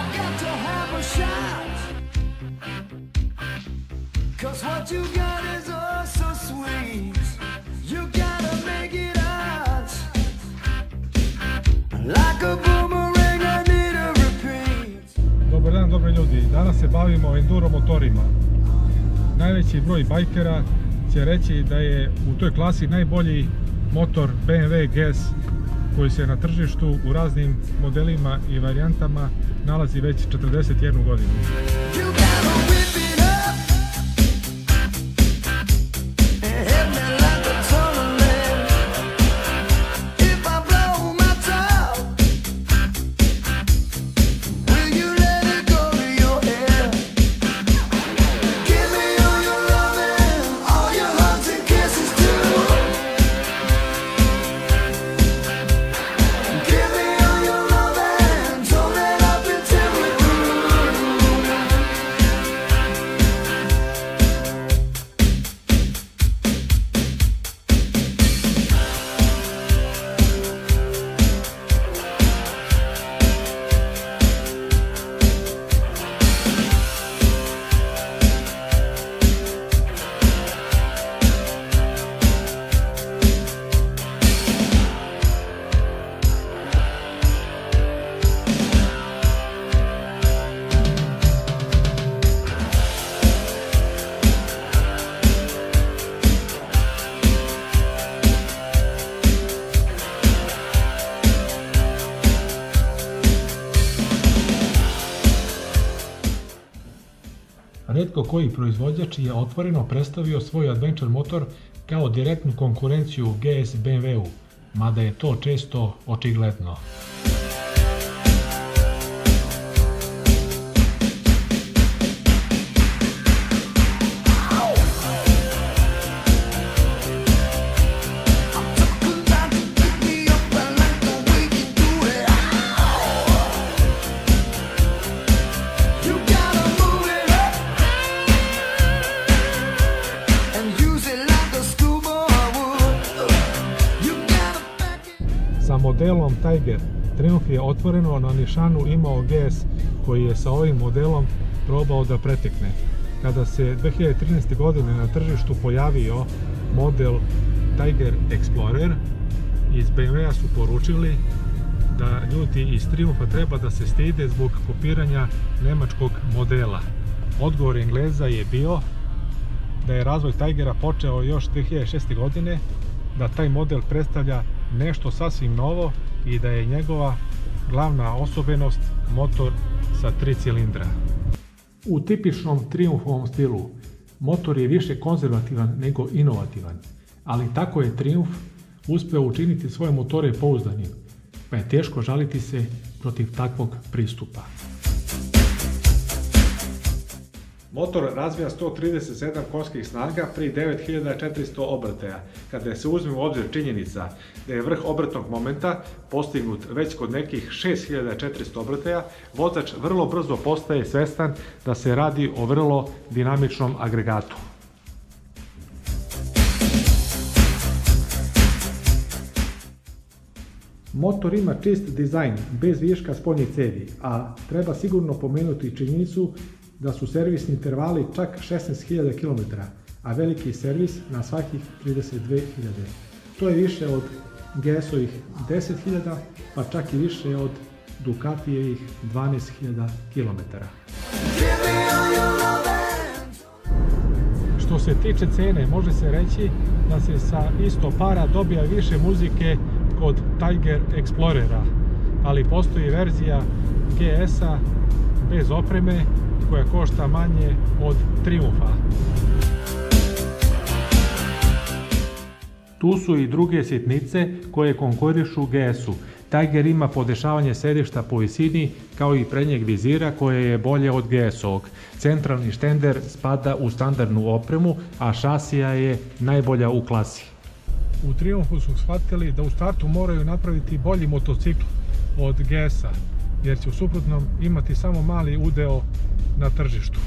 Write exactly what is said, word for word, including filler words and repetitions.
I got to have a shot, 'cause what you got is oh so sweet. You gotta make it out. Like a boomerang, I need a repeat. Dobar dan, dobri ljudi. Danas se bavimo enduro motorima. Najveći broj bajkera će reći da je u toj klasi najbolji motor B M W G S koji se na tržištu u raznim modelima i varijantama nalazi već četrdeset jednu godinu. Rijetko koji proizvođač je otvoreno predstavio svoj adventure motor kao direktnu konkurenciju G S B M W-u, mada je to često očigledno. Sa modelom Tiger Triumph je otvoreno na nišanu imao G S koji je sa ovim modelom probao da pretekne. Kada se dve hiljade trinaeste. godine na tržištu pojavio model Tiger Explorer, iz B M W-a su poručili da ljudi iz Triumpha treba da se stide zbog kopiranja nemačkog modela. Odgovor Engleza je bio da je razvoj Tigera počeo još dve hiljade šeste. godine, da taj model predstavlja nešto sasvim novo i da je njegova glavna osobenost motor sa tri cilindra. U tipičnom Triumphovom stilu motor je više konzervativan nego inovativan, ali tako je Triumph uspeo učiniti svoje motore pouzdanim, pa je teško žaliti se protiv takvog pristupa. Motor razvija sto trideset sedam konjskih snaga pri devet hiljada četiristo obrtaja. Kada se uzme u obzir činjenica da je vrh obrtnog momenta postignut već kod nekih šest hiljada četiristo obrtaja, vozač vrlo brzo postaje svestan da se radi o vrlo dinamičnom agregatu. Motor ima čist dizajn, bez viška spoljnih cevi, a treba sigurno pomenuti činjenicu da su servisni intervali čak šesnaest hiljada km, a veliki servis na svakih trideset dve hiljade. To je više od G S-ovih deset hiljada, pa čak i više od Ducatijevih dvanaest hiljada km. Što se tiče cene, može se reći da se sa isto para dobija više muzike kod Tiger Explorera, ali postoji verzija G S-a bez opreme koja košta manje od Triumpha. Tu su i druge sitnice koje konkurišu G S-u. Tiger ima podešavanje sedišta po visini kao i prednjeg vizira koje je bolje od G S-ovog. Centralni štender spada u standardnu opremu, a šasija je najbolja u klasi. U Triumphu su shvatili da u startu moraju napraviti bolji motocikl od G S-a, jer će u suprotnom imati samo mali udeo na tržištu.